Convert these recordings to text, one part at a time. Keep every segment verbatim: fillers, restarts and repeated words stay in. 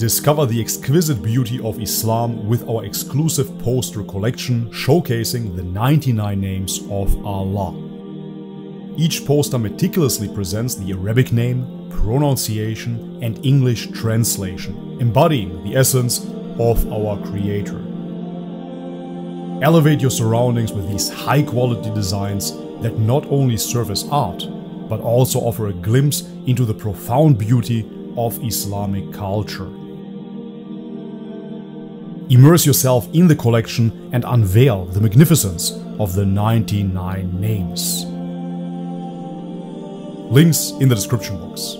Discover the exquisite beauty of Islam with our exclusive poster collection showcasing the ninety-nine names of Allah. Each poster meticulously presents the Arabic name, pronunciation and English translation, embodying the essence of our Creator. Elevate your surroundings with these high-quality designs that not only serve as art, but also offer a glimpse into the profound beauty of Islamic culture. Immerse yourself in the collection and unveil the magnificence of the ninety-nine names. Links in the description box.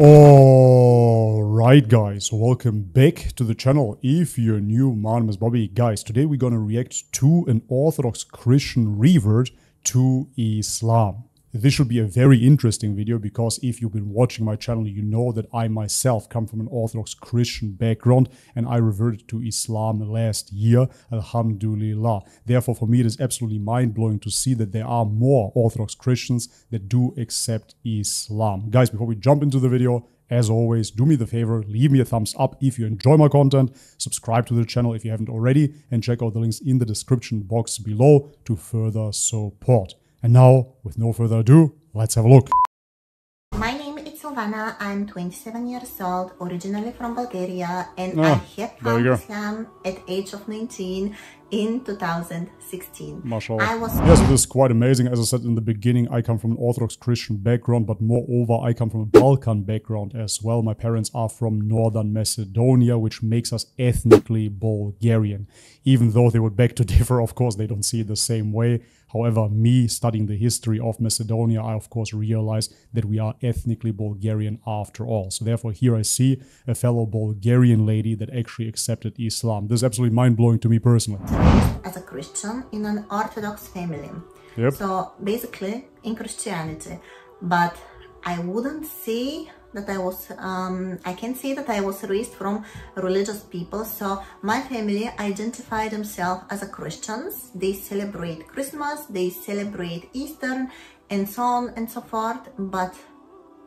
Alright guys, welcome back to the channel. If you're new, my name is Bobby. Guys, today we're gonna react to an Orthodox Christian revert to Islam. This should be a very interesting video because if you've been watching my channel, you know that I myself come from an Orthodox Christian background and I reverted to Islam last year, alhamdulillah. Therefore, for me, it is absolutely mind-blowing to see that there are more Orthodox Christians that do accept Islam. Guys, before we jump into the video, as always, do me the favor, leave me a thumbs up if you enjoy my content, subscribe to the channel if you haven't already, and check out the links in the description box below to further support. And now, with no further ado, let's have a look. My name is Silvana, I'm twenty-seven years old, originally from Bulgaria, and ah, I have found Islam at age of nineteen in two thousand sixteen. Mashallah. I was yes, it is quite amazing. As I said in the beginning, I come from an Orthodox Christian background, but moreover, I come from a Balkan background as well. My parents are from Northern Macedonia, which makes us ethnically Bulgarian. Even though they would beg to differ, of course, they don't see it the same way. However, me studying the history of Macedonia, I of course realized that we are ethnically Bulgarian after all. So therefore, here I see a fellow Bulgarian lady that actually accepted Islam. This is absolutely mind-blowing to me personally. As a Christian in an Orthodox family. Yep. So basically in Christianity, but I wouldn't say that I was, um, I can say that I was raised from religious people. So my family identify themselves as a Christians. They celebrate Christmas, they celebrate Easter and so on and so forth. But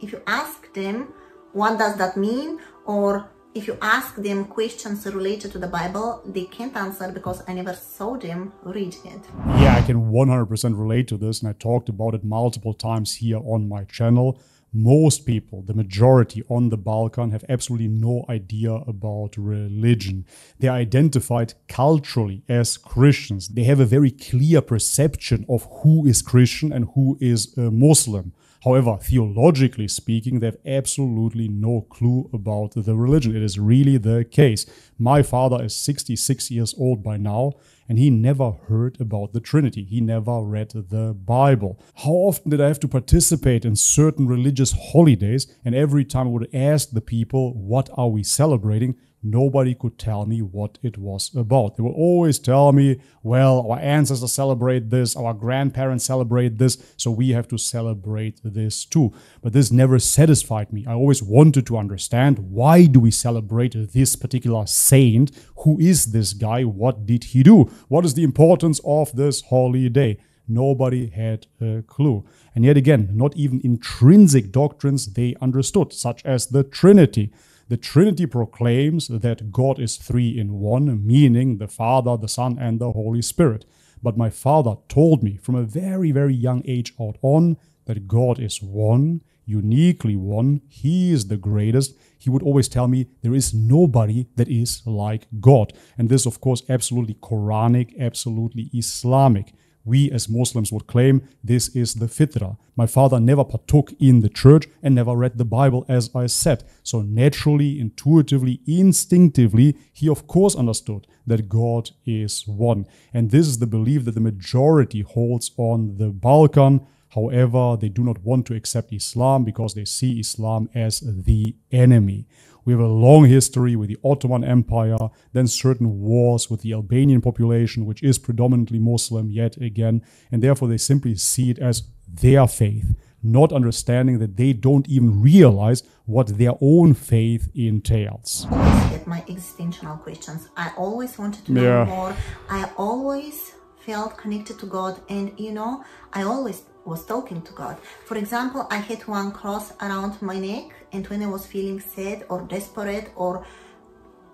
if you ask them, what does that mean? Or if you ask them questions related to the Bible, they can't answer because I never saw them reading it. Yeah, I can one hundred percent relate to this, and I talked about it multiple times here on my channel. Most people, the majority on the Balkan, have absolutely no idea about religion. They are identified culturally as Christians. They have a very clear perception of who is Christian and who is a Muslim. However, theologically speaking, they have absolutely no clue about the religion. It is really the case. My father is sixty-six years old by now, and he never heard about the Trinity. He never read the Bible. How often did I have to participate in certain religious holidays? And every time I would ask the people, what are we celebrating? Nobody could tell me what it was about. They would always tell me, well, our ancestors celebrate this, our grandparents celebrate this, so we have to celebrate this too. But this never satisfied me. I always wanted to understand, why do we celebrate this particular saint? Who is this guy? What did he do? What is the importance of this holiday? Nobody had a clue. And yet again, not even intrinsic doctrines they understood, such as the Trinity. The Trinity proclaims that God is three in one, meaning the Father, the Son, and the Holy Spirit. But my father told me from a very, very young age out on that God is one, uniquely one. He is the greatest. He would always tell me there is nobody that is like God. And this, of course, absolutely Quranic, absolutely Islamic. We as Muslims would claim this is the fitrah. My father never partook in the church and never read the Bible, as I said. So naturally, intuitively, instinctively, he of course understood that God is one. And this is the belief that the majority holds on the Balkan. However, they do not want to accept Islam because they see Islam as the enemy. We have a long history with the Ottoman Empire, then certain wars with the Albanian population, which is predominantly Muslim yet again, and therefore they simply see it as their faith, not understanding that they don't even realize what their own faith entails. I always get my existential questions. I always wanted to know yeah. more. I always felt connected to God, and you know, I always was talking to God. For example, I had one cross around my neck, and when I was feeling sad or desperate or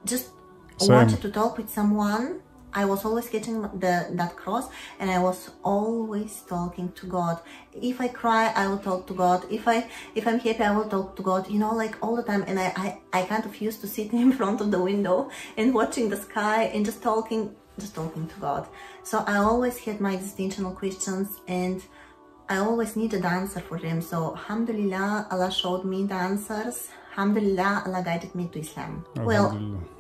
just Same. wanted to talk with someone, I was always getting the, that cross, and I was always talking to God. If I cry, I will talk to God. If, I, if I'm happy, I will talk to God, you know, like all the time. And I, I, I kind of used to sit in front of the window and watching the sky and just talking, just talking to God. So I always had my existential questions, and I always needed an answer for them. So alhamdulillah, Allah showed me the answers. Alhamdulillah, Allah guided me to Islam. Well,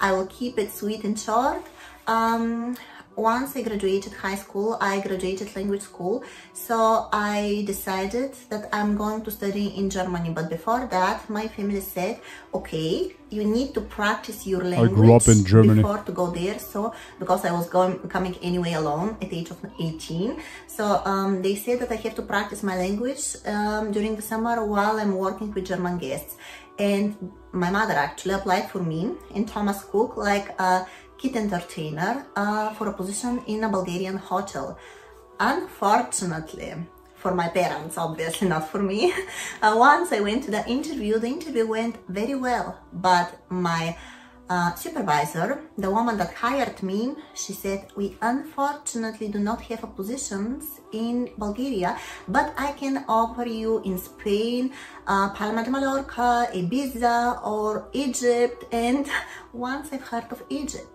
I will keep it sweet and short. Um, once I graduated high school, I graduated language school, so I decided that I'm going to study in Germany. But before that, my family said, okay, you need to practice your language. I grew up in Germany. Before to go there, so because I was going coming anyway alone at the age of eighteen. So um, they said that I have to practice my language um, during the summer while I'm working with German guests. And my mother actually applied for me in Thomas Cook, like a kid entertainer, uh, for a position in a Bulgarian hotel. Unfortunately, for my parents, obviously not for me, uh, once I went to the interview, the interview went very well. But my uh, supervisor, the woman that hired me, she said, we unfortunately do not have a positions in Bulgaria, but I can offer you in Spain, uh, Palma de Mallorca, Ibiza or Egypt. And once I've heard of Egypt,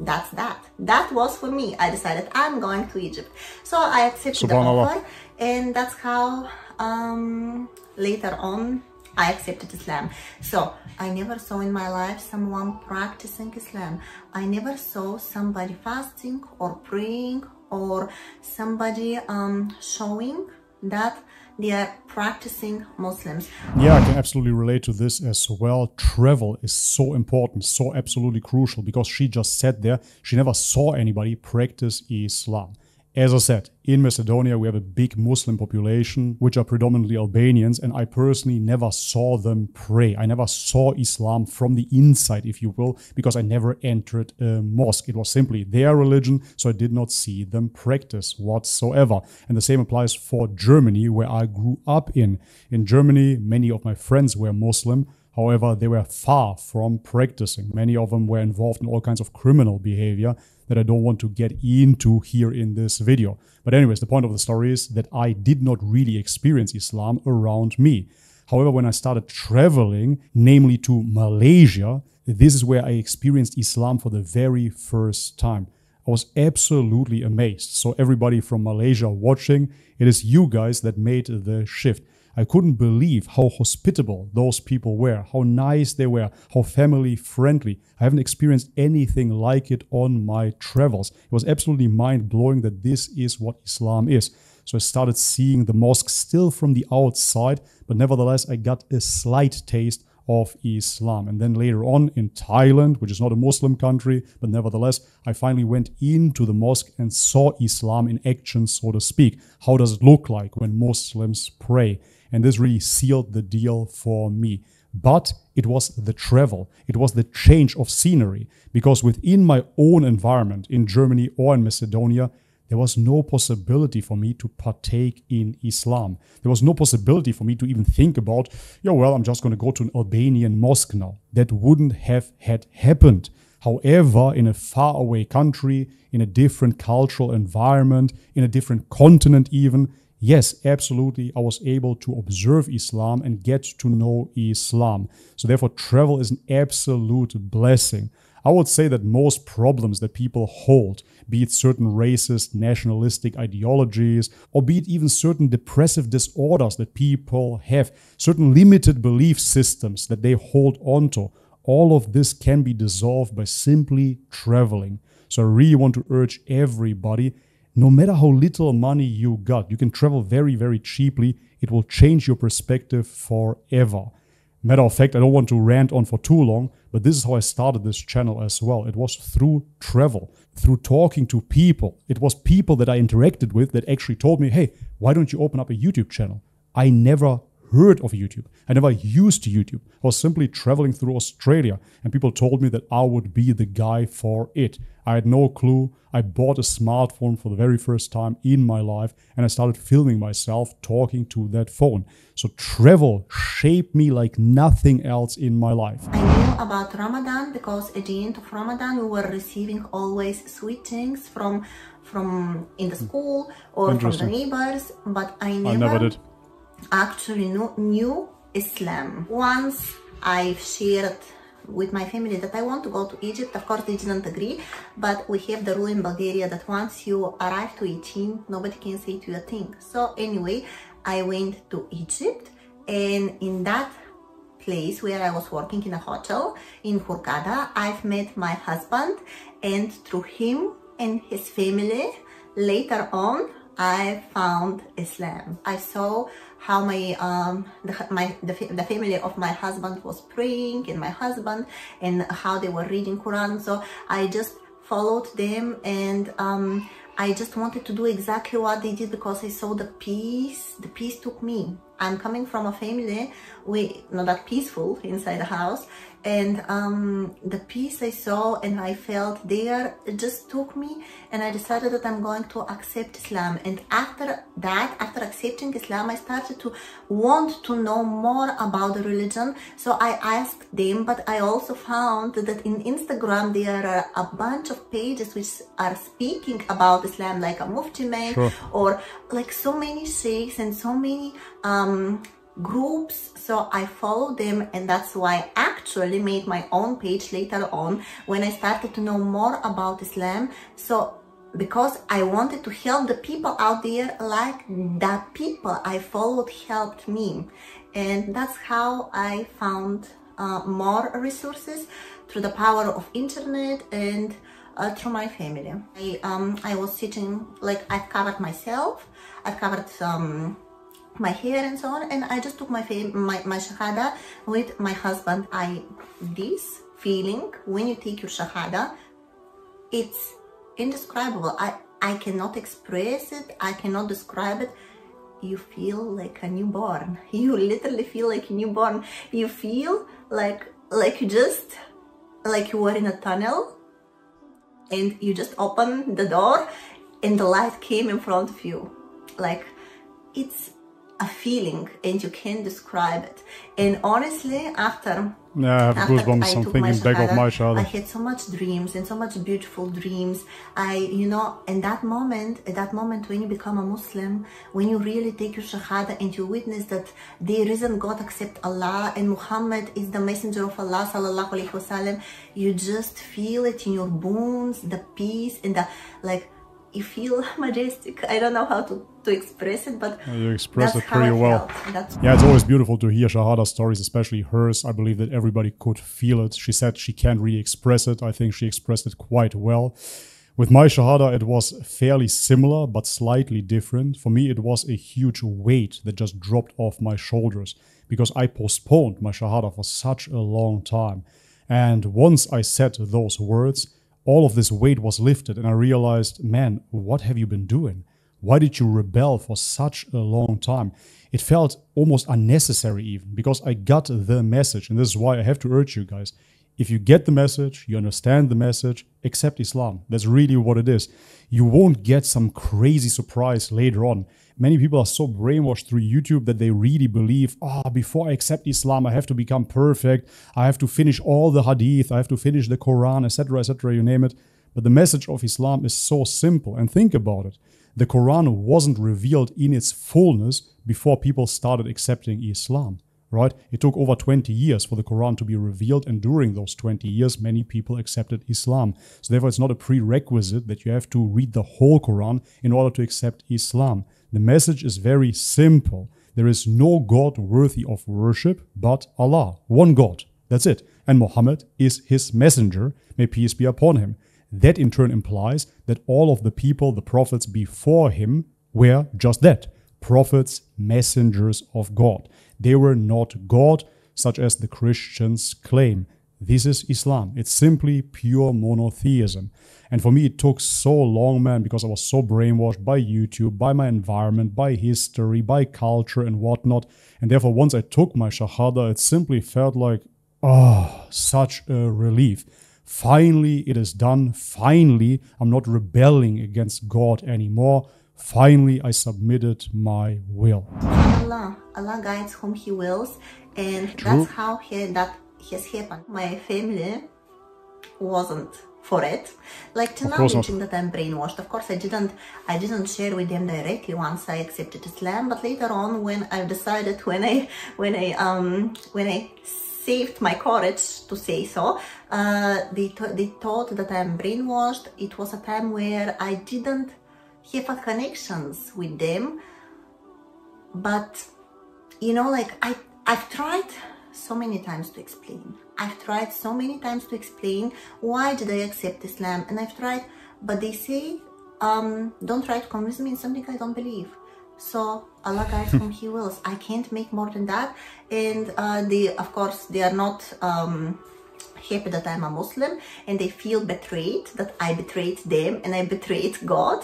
that's that. That was for me. I decided I'm going to Egypt. So I accepted the offer, and that's how um, later on I accepted Islam. So I never saw in my life someone practicing Islam. I never saw somebody fasting or praying or somebody um, showing that they are practicing Muslims. Yeah, I can absolutely relate to this as well. Travel is so important, so absolutely crucial, because she just sat there. She never saw anybody practice Islam. As I said, in Macedonia, we have a big Muslim population, which are predominantly Albanians. And I personally never saw them pray. I never saw Islam from the inside, if you will, because I never entered a mosque. It was simply their religion, so I did not see them practice whatsoever. And the same applies for Germany, where I grew up in. In Germany, many of my friends were Muslim. However, they were far from practicing. Many of them were involved in all kinds of criminal behavior that I don't want to get into here in this video. But anyways, the point of the story is that I did not really experience Islam around me. However, when I started traveling, namely to Malaysia, this is where I experienced Islam for the very first time. I was absolutely amazed. So everybody from Malaysia watching, it is you guys that made the shift. I couldn't believe how hospitable those people were, how nice they were, how family friendly. I haven't experienced anything like it on my travels. It was absolutely mind-blowing that this is what Islam is. So I started seeing the mosque still from the outside, but nevertheless I got a slight taste of Islam. And then later on in Thailand, which is not a Muslim country, but nevertheless, I finally went into the mosque and saw Islam in action, so to speak. How does it look like when Muslims pray? And this really sealed the deal for me. But it was the travel. It was the change of scenery. Because within my own environment, in Germany or in Macedonia, there was no possibility for me to partake in Islam. There was no possibility for me to even think about, yeah, well, I'm just going to go to an Albanian mosque now. That wouldn't have had happened. However, in a faraway country, in a different cultural environment, in a different continent even, yes, absolutely, I was able to observe Islam and get to know Islam. So therefore, travel is an absolute blessing. I would say that most problems that people hold, be it certain racist, nationalistic ideologies, or be it even certain depressive disorders that people have, certain limited belief systems that they hold onto, all of this can be dissolved by simply traveling. So I really want to urge everybody, no matter how little money you got, you can travel very, very cheaply. It will change your perspective forever. Matter of fact, I don't want to rant on for too long, but this is how I started this channel as well. It was through travel, through talking to people. It was people that I interacted with that actually told me, hey, why don't you open up a YouTube channel? I never heard of YouTube. I never used YouTube. I was simply traveling through Australia and people told me that I would be the guy for it. I had no clue. I bought a smartphone for the very first time in my life and I started filming myself talking to that phone. So travel shaped me like nothing else in my life. I knew about Ramadan because at the end of Ramadan, we were receiving always sweet things from from in the school or from the neighbors, but I never, I never did. actually knew, knew Islam. Once I've shared with my family that I want to go to Egypt. Of course, they didn't agree, but we have the rule in Bulgaria that once you arrive to eighteen, nobody can say to you a thing. So anyway, I went to Egypt, and in that place where I was working in a hotel in Hurghada, I've met my husband, and through him and his family, later on, I found Islam. I saw how my um the, my the, the family of my husband was praying, and my husband, and how they were reading Quran. So I just followed them, and um I just wanted to do exactly what they did because I saw the peace. The peace took me. I'm coming from a family we not that peaceful inside the house, and um the peace I saw and I felt there, it just took me, and I decided that I'm going to accept Islam. And after that, after accepting Islam, I started to want to know more about the religion. So I asked them, but I also found that in Instagram there are a bunch of pages which are speaking about Islam, like a mufti man, sure, or like so many sheikhs and so many um groups. So I followed them, and that's why I actually made my own page later on when I started to know more about Islam. So because I wanted to help the people out there, like the people I followed helped me, and that's how I found uh, more resources, through the power of internet and Uh, through my family. I, um, I was sitting, like I've covered myself, I've covered um, my hair and so on, and I just took my, my, my shahada with my husband. I, this feeling, when you take your shahada, it's indescribable. I, I cannot express it, I cannot describe it. You feel like a newborn. You literally feel like a newborn. You feel like, like you just, like you were in a tunnel, and you just open the door and the light came in front of you. Like, it's a feeling and you can't describe it. And honestly, after, yeah, I have after goosebumps, I took my shahada, I had so much dreams and so much beautiful dreams. I, you know, in that moment, at that moment when you become a Muslim, when you really take your shahada and you witness that there isn't God except Allah and Muhammad is the messenger of Allah sallallahu alaihi wasallam, you just feel it in your bones, the peace and the, like, you feel majestic. I don't know how to, to express it, but you express it pretty well. Yeah, it's always beautiful to hear shahada stories, especially hers. I believe that everybody could feel it. She said she can't really express it. I think she expressed it quite well. With my shahada, it was fairly similar, but slightly different. For me, it was a huge weight that just dropped off my shoulders because I postponed my shahada for such a long time. And once I said those words, all of this weight was lifted, and I realized, man, what have you been doing? Why did you rebel for such a long time? It felt almost unnecessary even, because I got the message, and this is why I have to urge you guys. If you get the message, you understand the message, accept Islam. That's really what it is. You won't get some crazy surprise later on. Many people are so brainwashed through YouTube that they really believe, oh, before I accept Islam, I have to become perfect. I have to finish all the hadith. I have to finish the Quran, et cetera, et cetera, you name it. But the message of Islam is so simple. And think about it. The Quran wasn't revealed in its fullness before people started accepting Islam, right? It took over twenty years for the Quran to be revealed. And during those twenty years, many people accepted Islam. So therefore, it's not a prerequisite that you have to read the whole Quran in order to accept Islam. The message is very simple. There is no God worthy of worship but Allah, one God. That's it. And Muhammad is his messenger. May peace be upon him. That in turn implies that all of the people, the prophets before him, were just that. Prophets, messengers of God. They were not God, such as the Christians claim. This is Islam. It's simply pure monotheism. And for me, it took so long, man, because I was so brainwashed by YouTube, by my environment, by history, by culture and whatnot. And therefore, once I took my Shahada, it simply felt like, oh, such a relief. Finally, it is done. Finally, I'm not rebelling against God anymore. Finally, I submitted my will. Allah, Allah guides whom He wills. And True. That's how he, that has happened. My family wasn't for it. Like to now, reaching that I'm brainwashed. Of course, I didn't, I didn't share with them directly once I accepted Islam. But later on, when I decided, when I, when I, um, when I saved my courage to say so, uh, they, they thought that I'm brainwashed. It was a time where I didn't have connections with them, but you know, like I, I've tried so many times to explain. I've tried so many times to explain why did I accept Islam, and I've tried, but they say, um, don't try to convince me in something I don't believe. So Allah guides whom He wills. I can't make more than that. And uh, they, of course, they are not um, happy that I'm a Muslim, and they feel betrayed that I betrayed them and I betrayed God.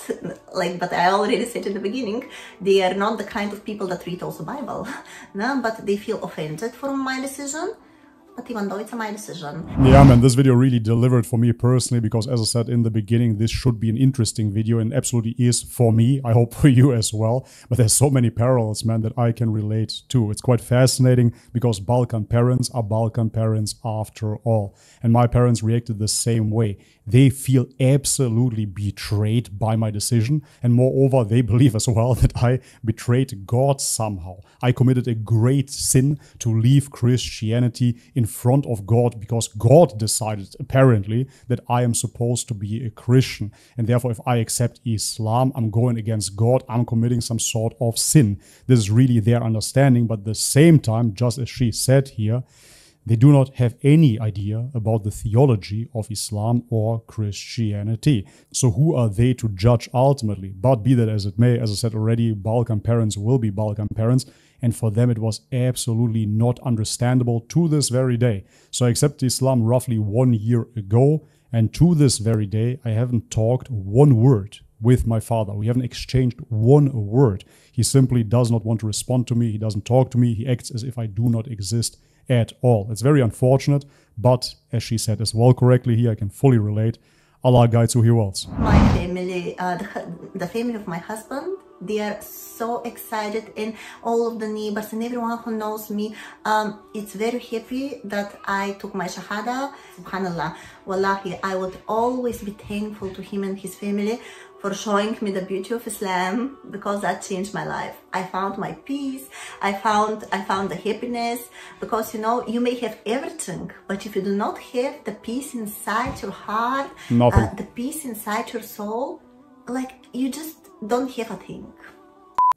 Like, but I already said in the beginning, they are not the kind of people that read also Bible. No, but they feel offended from my decision. But even though it's my decision. Yeah, man, this video really delivered for me personally, because as I said in the beginning, this should be an interesting video and absolutely is for me. I hope for you as well. But there's so many parallels, man, that I can relate to. It's quite fascinating because Balkan parents are Balkan parents after all. And my parents reacted the same way. They feel absolutely betrayed by my decision. And moreover, they believe as well that I betrayed God somehow. I committed a great sin to leave Christianity in front of God, because God decided, apparently, that I am supposed to be a Christian. And therefore, if I accept Islam, I'm going against God. I'm committing some sort of sin. This is really their understanding. But at the same time, just as she said here, they do not have any idea about the theology of Islam or Christianity. So who are they to judge ultimately? But be that as it may, as I said already, Balkan parents will be Balkan parents. And for them, it was absolutely not understandable to this very day. So I accepted Islam roughly one year ago. And to this very day, I haven't talked one word with my father. We haven't exchanged one word. He simply does not want to respond to me. He doesn't talk to me. He acts as if I do not exist at all. It's very unfortunate, but as she said as well correctly here, I can fully relate. Allah guides who He wills. My family, uh, the, the family of my husband, they are so excited, and all of the neighbors and everyone who knows me, um, it's very happy that I took my Shahada. SubhanAllah, wallahi, I would always be thankful to him and his family for showing me the beauty of Islam, because that changed my life. I found my peace. I found I found the happiness, because you know, you may have everything, but if you do not have the peace inside your heart, uh, the peace inside your soul, like you just don't have a thing.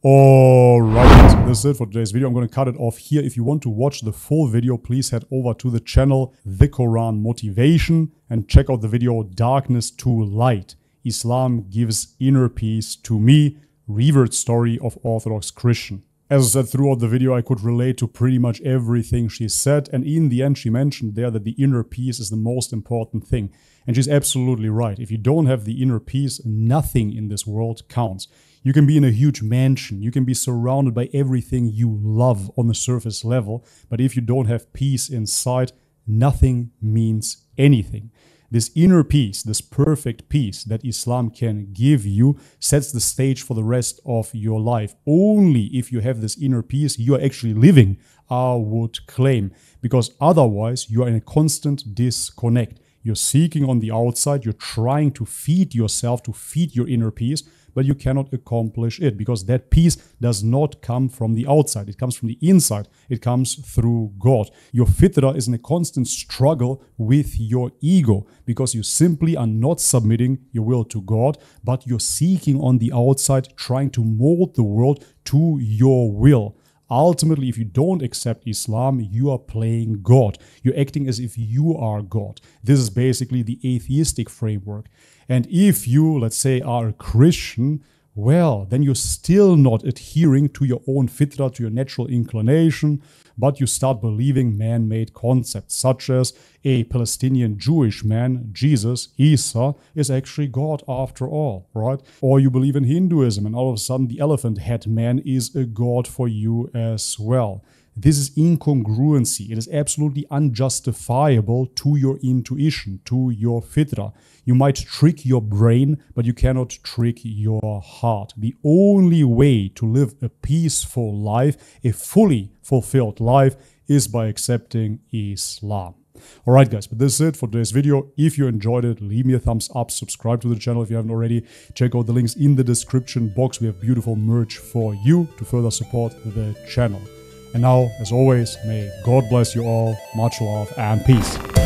All right, that's it for today's video. I'm going to cut it off here. If you want to watch the full video, please head over to the channel, The Quran Motivation, and check out the video Darkness to Light. Islam gives inner peace to me, revert story of Orthodox Christian. As I said throughout the video, I could relate to pretty much everything she said. And in the end, she mentioned there that the inner peace is the most important thing. And she's absolutely right. If you don't have the inner peace, nothing in this world counts. You can be in a huge mansion. You can be surrounded by everything you love on the surface level. But if you don't have peace inside, nothing means anything. This inner peace, this perfect peace that Islam can give you, sets the stage for the rest of your life. Only if you have this inner peace, you are actually living, I would claim. Because otherwise, you are in a constant disconnect. You're seeking on the outside, you're trying to feed yourself, to feed your inner peace, but you cannot accomplish it, because that peace does not come from the outside. It comes from the inside. It comes through God. Your fitrah is in a constant struggle with your ego, because you simply are not submitting your will to God, but you're seeking on the outside, trying to mold the world to your will. Ultimately, if you don't accept Islam, you are playing God. You're acting as if you are God. This is basically the atheistic framework. And if you, let's say, are a Christian, well, then you're still not adhering to your own fitrah, to your natural inclination, but you start believing man-made concepts, such as a Palestinian Jewish man, Jesus, Isa, is actually God after all, right? Or you believe in Hinduism, and all of a sudden the elephant head man is a god for you as well. This is incongruency. It is absolutely unjustifiable to your intuition, to your fitrah. You might trick your brain, but you cannot trick your heart. The only way to live a peaceful life, a fully fulfilled life, is by accepting Islam. Alright guys, but this is it for today's video. If you enjoyed it, leave me a thumbs up, subscribe to the channel if you haven't already. Check out the links in the description box. We have beautiful merch for you to further support the channel. And now, as always, may God bless you all, much love and peace.